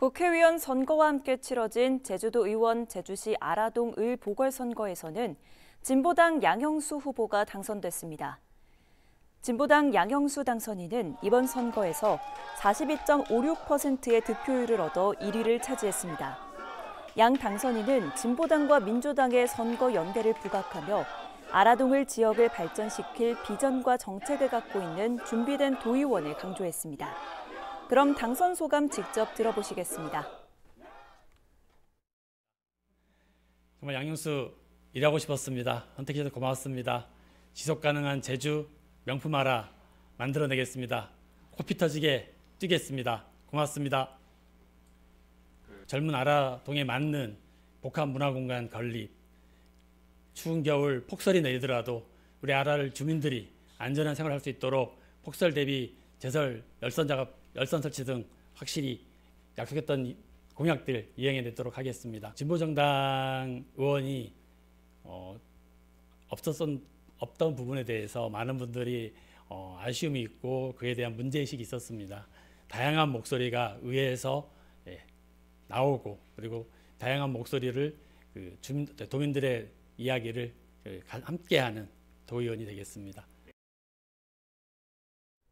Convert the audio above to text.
국회의원 선거와 함께 치러진 제주도의원 제주시 아라동 을 보궐선거에서는 진보당 양영수 후보가 당선됐습니다. 진보당 양영수 당선인은 이번 선거에서 42.56%의 득표율을 얻어 1위를 차지했습니다. 양 당선인은 진보당과 민주당의 선거 연대를 부각하며 아라동을 지역을 발전시킬 비전과 정책을 갖고 있는 준비된 도의원을 강조했습니다. 그럼 당선 소감 직접 들어보시겠습니다. 정말 양영수 일하고 싶었습니다. 선택해서 고맙습니다. 지속 가능한 제주 명품 아라 만들어내겠습니다. 코피 터지게 뛰겠습니다. 고맙습니다. 젊은 아라동에 맞는 복합 문화공간 건립, 추운 겨울 폭설이 내리더라도 우리 아라를 주민들이 안전한 생활을 할 수 있도록 폭설 대비 제설, 열선 작업, 열선 설치 등 확실히 약속했던 공약들 이행해내도록 하겠습니다. 진보정당 의원이 없던 부분에 대해서 많은 분들이 아쉬움이 있고 그에 대한 문제의식이 있었습니다. 다양한 목소리가 의회에서 나오고 그리고 다양한 목소리를 도민들의 이야기를 함께하는 도의원이 되겠습니다.